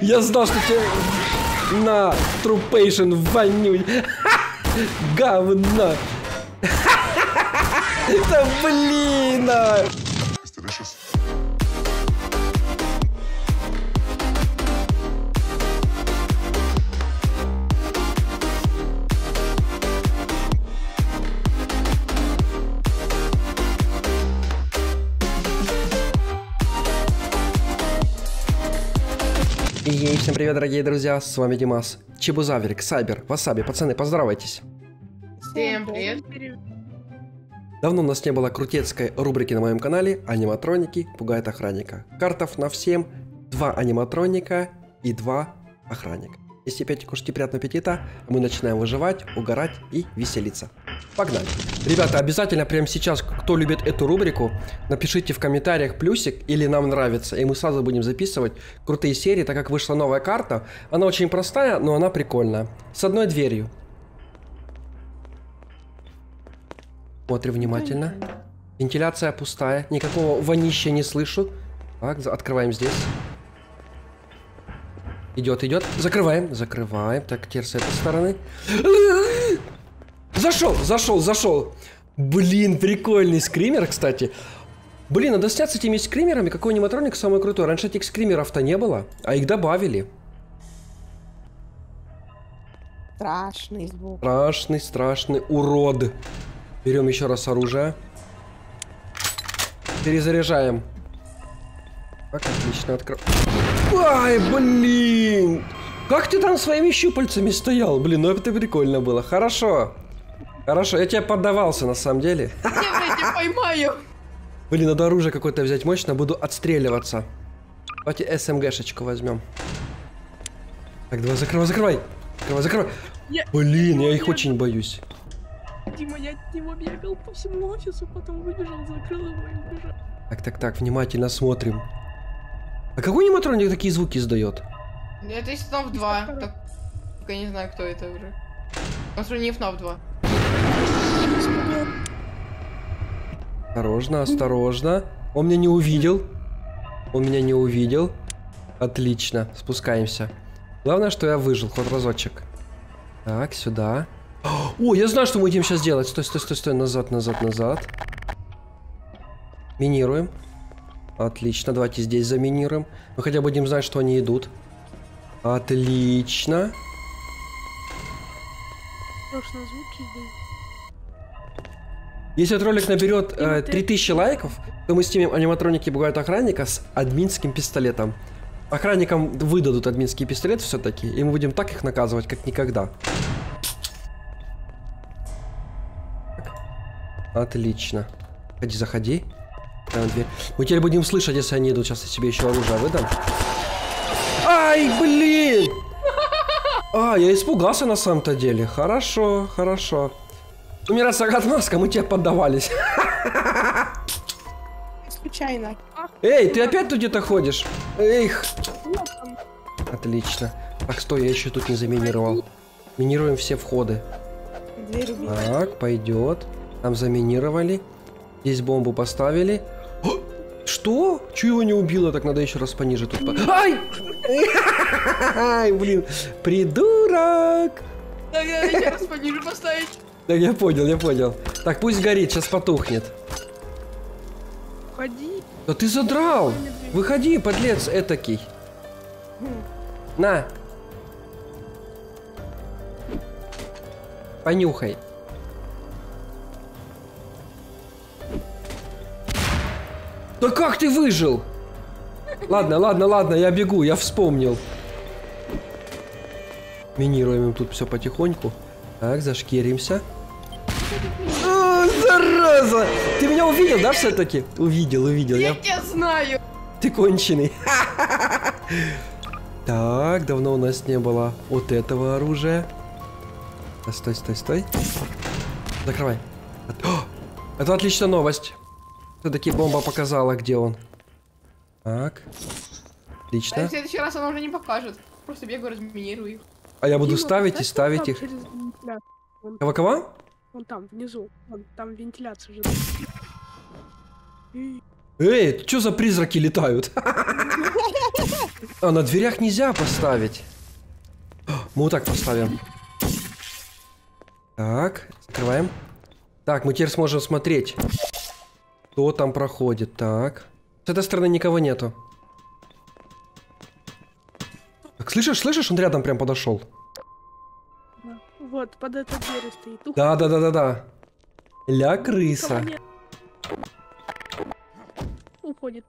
Я знал, что тебе на трупейшн вонюй. Говна. Это блин. Ей, всем привет, дорогие друзья, с вами Димас, Чебузаверик, Сайбер, Васаби, пацаны, поздравайтесь. Всем привет. Давно у нас не было крутецкой рубрики на моем канале «Аниматроники пугают охранника». Картов на всем 2 аниматроника и 2 охранника. Если пять, кушайте, приятного аппетита, мы начинаем выживать, угорать и веселиться. Погнали. Ребята, обязательно прямо сейчас, кто любит эту рубрику, напишите в комментариях плюсик или нам нравится, и мы сразу будем записывать крутые серии, так как вышла новая карта. Она очень простая, но она прикольная. С одной дверью. Смотри внимательно. Вентиляция пустая, никакого вонища не слышу. Так, открываем здесь. Идет, идет. Закрываем, закрываем. Так, теперь с этой стороны. Зашел, зашел, зашел. Блин, прикольный скример, кстати. Блин, надо снять с этими скримерами. Какой аниматроник самый крутой? Раньше этих скримеров-то не было, а их добавили. Страшный звук. Страшный, страшный урод. Берем еще раз оружие. Перезаряжаем. Так, отлично, открываем. Ай, блин. Как ты там своими щупальцами стоял? Блин, ну это прикольно было. Хорошо. Хорошо, я тебя поддавался на самом деле. Я тебя поймаю. Блин, надо оружие какое-то взять мощно, буду отстреливаться. Давайте СМГшечку возьмем. Так, давай, закрывай, закрывай. Закрывай, закрывай. Блин, я их очень боюсь. Дима, я его бегал по всему офису, потом выбежал, закрыл его и убежал. Так, так, так, внимательно смотрим. А какой аниматроник такие звуки издает? Это из FNAF 2. Так, я не знаю, кто это уже. Посмотри, не FNAF 2. Осторожно, осторожно. Он меня не увидел. Он меня не увидел. Отлично, спускаемся. Главное, что я выжил хоть разочек. Так, сюда. О, я знаю, что мы будем сейчас делать. Стой, стой, стой, стой. Назад, назад, назад. Минируем. Отлично, давайте здесь заминируем. Мы хотя бы будем знать, что они идут. Отлично. Страшные звуки идут. Если этот ролик наберет 3000 лайков, то мы снимем аниматроники пугают охранника с админским пистолетом. Охранникам выдадут админский пистолет все-таки, и мы будем так их наказывать, как никогда. Отлично. Ходи, заходи. Мы теперь будем слышать, если они идут. Сейчас я себе еще оружие выдам. Ай, блин! А, я испугался на самом-то деле. Хорошо, хорошо. У меня раз отмазка, мы тебе поддавались. Случайно. Эй, ты опять тут где-то ходишь? Эх. Отлично. Так, стой, я еще тут не заминировал. Минируем все входы. Так, пойдет. Там заминировали. Здесь бомбу поставили. О, что? Чего его не убило? Так надо еще раз пониже тут. Ай! Ай, блин. Придурок! Так, надо еще раз пониже поставить. Так, я понял, я понял. Так, пусть горит, сейчас потухнет. Уходи. Да ты задрал! Выходи, подлец этакий. На. Понюхай. Да как ты выжил? Ладно, ладно, ладно, я бегу, я вспомнил. Минируем им тут все потихоньку. Так, зашкеримся. О, зараза! Ты меня увидел, да, все-таки? Увидел, увидел. Я тебя знаю. Ты конченый. Так, давно у нас не было вот этого оружия. Стой, стой, стой. Закрывай. Это отличная новость. Все-таки бомба показала, где он. Так. Отлично. А в следующий раз она уже не покажет. Просто бегу, разминирую их. А я буду ставить и ставить их. Кого-кого? Вон там, внизу. Вон там вентиляция уже. Эй, что за призраки летают? А на дверях нельзя поставить. Мы вот так поставим. Так, открываем. Так, мы теперь сможем смотреть, кто там проходит. Так. С этой стороны никого нету. Так, слышишь, он рядом прям подошел. Вот, под этой дверью стоит. Да. Ля крыса. Уходит.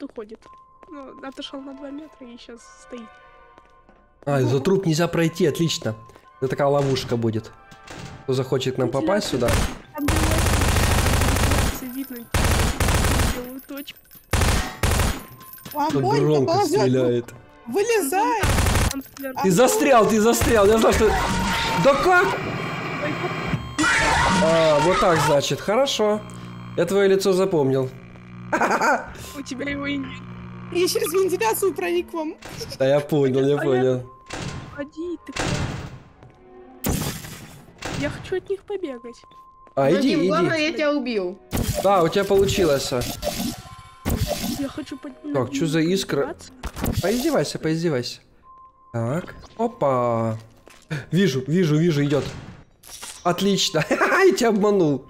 Ну, отошел на 2 метра и сейчас стоит. А, из-за труп нельзя пройти, отлично. Это такая ловушка будет. Кто захочет к нам попасть сюда? Громко стреляет. Вылезай! Ты застрял, я знал, что... Да как? А, вот так, значит, хорошо. Я твое лицо запомнил. У тебя его и нет. Я через вентиляцию проник вам. Да, я понял. Ходи, ты... Я хочу от них побегать. А, иди. Главное, я тебя убил. Да, у тебя получилось. Я хочу поднять. Так, что за искра? Поиздевайся. Так, опа. Вижу, идет. Отлично. Я тебя обманул.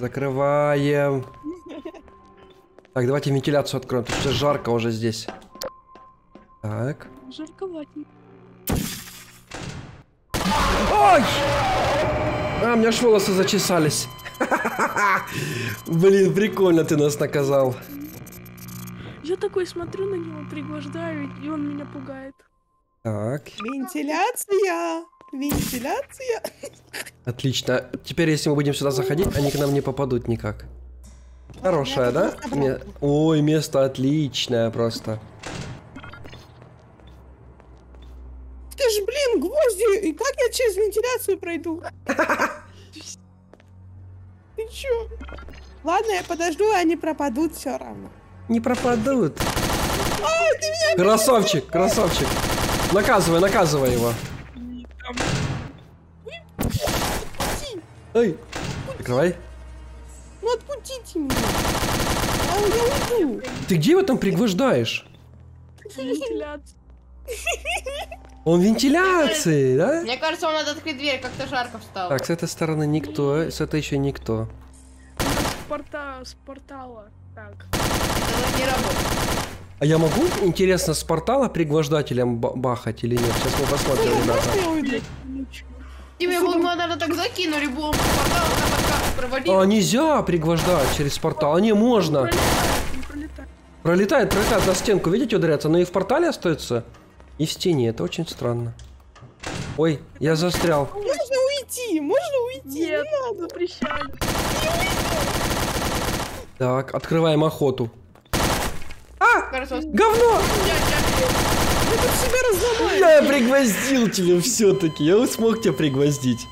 Закрываем. Так, давайте вентиляцию откроем, потому что жарко уже здесь. Так. Жарковатенько. Ой! А, у меня аж волосы зачесались. Блин, прикольно ты нас наказал. Я такой смотрю на него, пригвождаю, и он меня пугает. Так. Вентиляция. Отлично. Теперь, если мы будем сюда заходить, они к нам не попадут никак. Хорошая, да? Ой, место отличное просто. Ты ж, блин, гвозди! И как я через вентиляцию пройду? Ты чё? Ладно, я подожду, они пропадут все равно. Не пропадут. Красавчик. Наказывай его. Ой, открывай. Ну отпустите меня. А я уйду. Ты где его там пригвождаешь? Он в вентиляции, да? Мне кажется, вам надо открыть дверь, как-то жарко встало. Так, с этой стороны никто, с этой еще никто. С портала. Так. Это не работает. А я могу, интересно, с портала пригвождателем бахать или нет? Сейчас мы посмотрим, ребята. Тебе вот надо так закинули бомбу, портал надо как проводить. А, нельзя пригвождать через портал. А не, можно. Пролетает на стенку, видите, ударяется. Но и в портале остается, и в стене. Это очень странно. Ой, я застрял. Можно уйти. Нет, не надо. Запрещать. Так, открываем охоту. А, говно! Я пригвоздил тебя все-таки. Я смог тебя пригвоздить.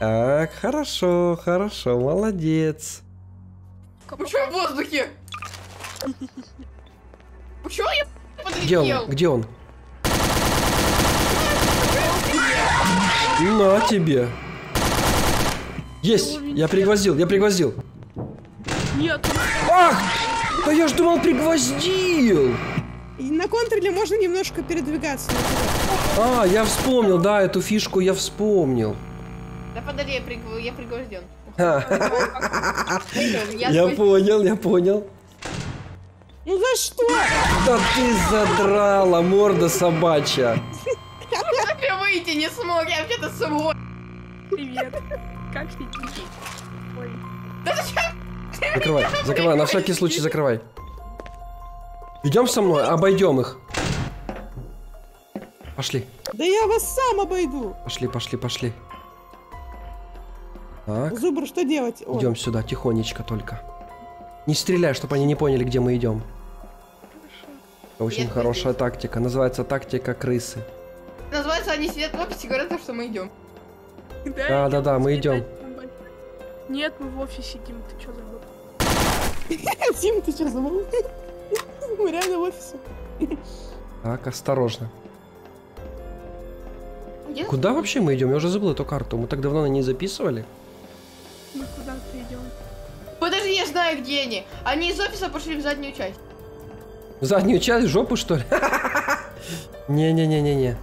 Так, хорошо, молодец. Почему в воздухе? Почему я подлетел? Где он? На тебе. Есть, я пригвоздил. Нет. Ах! Да я ж думал, пригвоздил. И на контроле можно немножко передвигаться. А, я вспомнил, да, эту фишку я вспомнил. Да подали, я пригвозден. Я понял. Ну за что? Да ты задрала, морда собачья. Я выйти не смог, я где-то с собой. Привет. Как ты? Ой. Да зачем? Закрывай, на всякий случай закрывай. Идем со мной, обойдем их. Пошли. Да я вас сам обойду. Пошли. Так. Зубр, что делать? Идем сюда, тихонечко только. Не стреляй, чтобы они не поняли, где мы идем. Это очень хорошая тактика. Называется тактика крысы. Называется, они сидят в офисе и говорят, что мы идем. Да, мы идем. Нет, мы в офисе, Дим, ты что забыл? Мы реально в офисе. Так, осторожно. Куда вообще мы идем? Я уже забыл эту карту. Мы так давно на ней записывали. Мы куда-то идем. Подожди, я знаю, где они. Они из офиса пошли в заднюю часть. Заднюю часть, жопу, что ли? Не-не-не-не-не.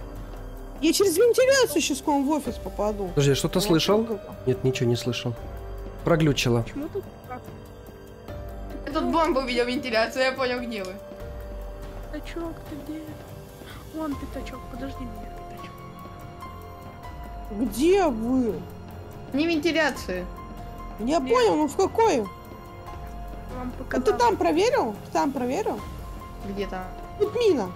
Я через вентиляцию сейчас к вам в офис попаду. Подожди, я что-то слышал? Нет, ничего не слышал. Проглючило. Почему тут? Я тут бомбу увидел вентиляцию, я понял, где вы. Пятачок, ты где? Вон пятачок, подожди меня, пятачок. Где вы? Не вентиляции. Я где? Понял, ну в какой? Вам а ты там проверил? Там проверил? Где там? Тут мина.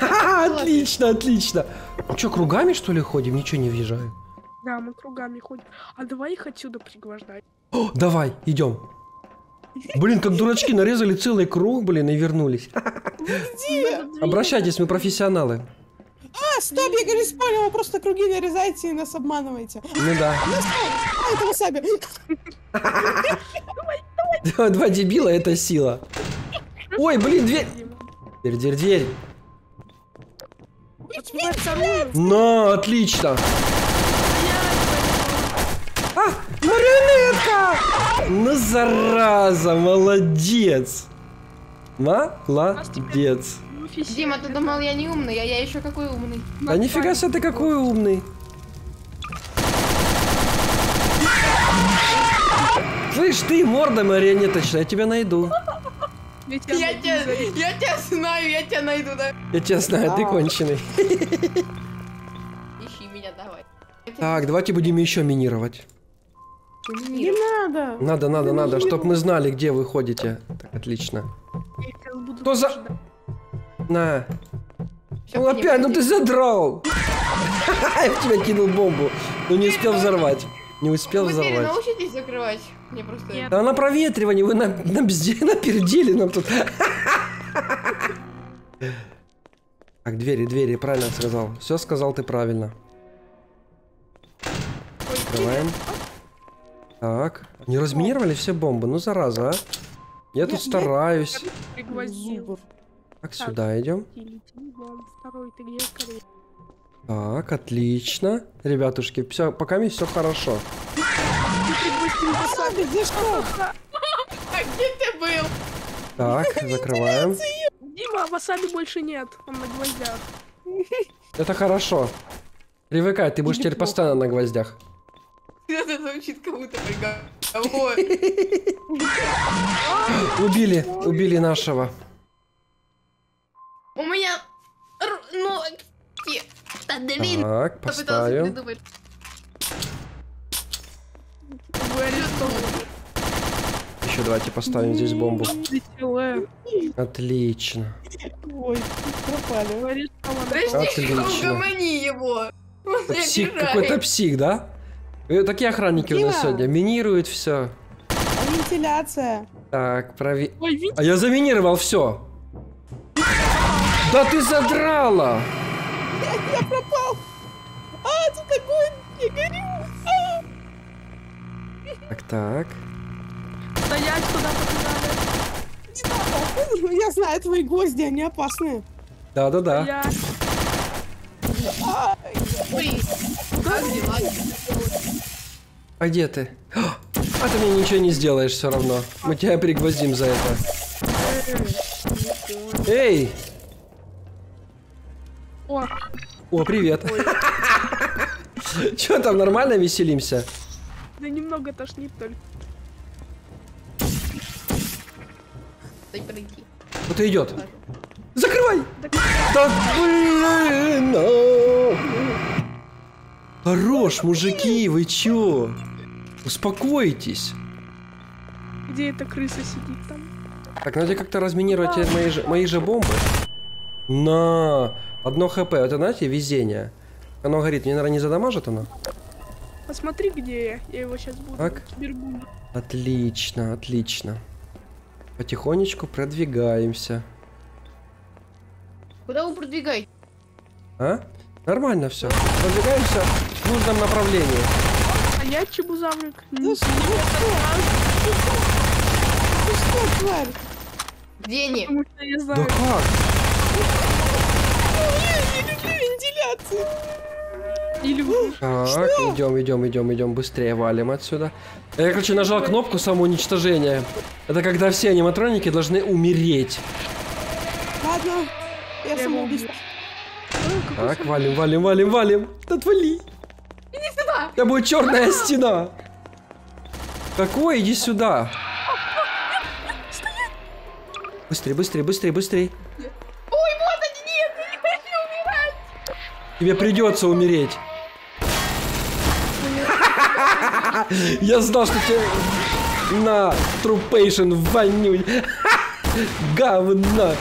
Отлично, отлично. Ну что, кругами что ли ходим? Ничего не въезжаю. Да, мы кругами ходим. А давай их отсюда пригвождать. О, давай, идем. Блин, как дурачки, нарезали целый круг, блин, и вернулись. Обращайтесь, мы профессионалы. А, стоп, я говорю, вспомнила, просто круги нарезайте и нас обманываете. Ну да. Это Васаби. Два дебила, это сила. Ой, блин, дверь. Дверь, дверь, дверь. Но, отлично. А, марионетка! Ну, зараза, молодец. Молодец. Дима, ты думал, я не умный, а я еще какой умный. Да нифига себе, ты какой умный. Слышь, ты морда марионеточная, я тебя найду. Я тебя знаю, я тебя найду, да. Я тебя знаю, ты конченый. Ищи меня, давай. Так, давайте будем еще минировать. Не надо. Надо, надо, надо, чтобы мы знали, где вы ходите. Так, отлично. Кто за... На. Ну опять, ну ты задрал. Я в тебя кинул бомбу. Ну не успел взорвать. Не успел взорвать. Вы научитесь закрывать? Мне просто... Да на проветривание, вы напердели нам тут. Так, двери, двери, правильно сказал. Все сказал ты правильно. Открываем. Так, не разминировали все бомбы, ну зараза, а. Я тут стараюсь. Так, сюда идем. Так, отлично. Ребятушки, все, пока мне все хорошо. А где ты был? Так, закрываем. Дима, Васаби больше нет, он на гвоздях. Это хорошо. Привыкай, ты будешь теперь постоянно на гвоздях. Это звучит кому-то приговор. Убили, убили нашего. У меня ноги. Так, поставим. Еще давайте поставим здесь бомбу. Отлично. Ой, пропали. Отлично. Угомони его. Какой-то псих, да? Такие охранники у нас сегодня. Минируют все. Вентиляция. Так, проверь. А я заминировал все. Да ты задрала! Я пропал! А, тут огонь! Я горю! Так, так. Стоять куда попадали. Не надо! Я знаю, твои гвозди, они опасные. Да-да-да. А где ты? А ты мне ничего не сделаешь все равно. Мы тебя пригвоздим за это. Эй! О, о, привет. Че там, нормально веселимся? Да немного тошнит только. Кто-то идет. Закрывай! Да блин! Хорош, мужики, вы чё? Успокойтесь. Где эта крыса сидит там? Так, надо как-то разминировать мои же бомбы. На! Одно хп, это, знаете, везение. Оно горит, мне, наверное, не задамажит оно? Посмотри, где я его сейчас буду. Так. Отлично, отлично. Потихонечку продвигаемся. Куда вы продвигаете? А? Нормально все. Продвигаемся в нужном направлении. А я чебузаверик. Ну что, тварь? Где они? Потому что я знаю. Да как? Я не люблю вентиляцию. Так, идем, быстрее валим отсюда. Я, короче, нажал кнопку самоуничтожения. Это когда все аниматроники должны умереть. Ладно, я самоубийца. Так, валим. Отвали. Иди сюда. Это будет черная стена. Какой? Иди сюда. Быстрее. Ой, вот они, нет, я не хочу умирать. Тебе придется умереть. Я знал, что тебе на трупейшн вонюй. Говна.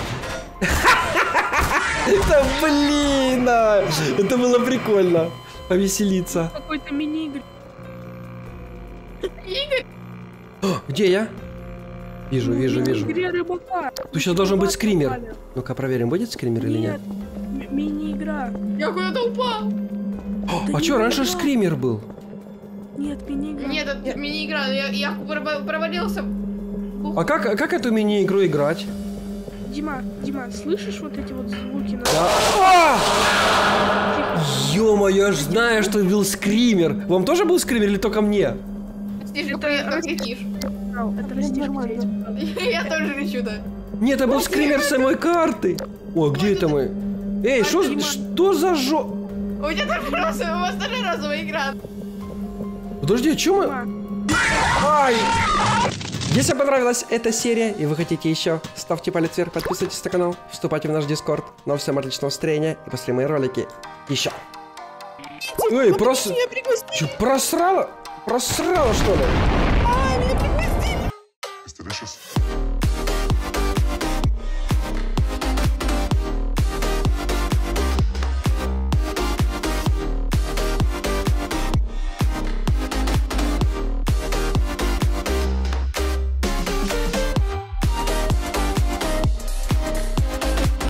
Да блин, это было прикольно. Повеселиться. Какой-то мини-игр. Где я? Вижу. Тут сейчас должен быть скример. Ну-ка проверим, будет скример или нет. Мини-игра. Я куда-то упал. А чё, раньше скример был? Нет, мини-игра. Нет, это мини-игра, я провалился. А как эту мини-игру играть? Дима, слышишь вот эти вот звуки? Ё-моё, я ж знаю, что был скример. Вам тоже был скример или только мне? Я тоже рычу, да. Нет, это был скример самой карты. О, где это мы? Эй, что за жо... У тебя тоже розовая, у вас тоже розовая игра. Подожди, а что мы... Ай! Если вам понравилась эта серия и вы хотите еще, ставьте палец вверх, подписывайтесь на канал, вступайте в наш Discord. Ну, всем отличного настроения и после мои ролики еще. Эй, просто... Че, просрала? Просрала, что ли? Delicious.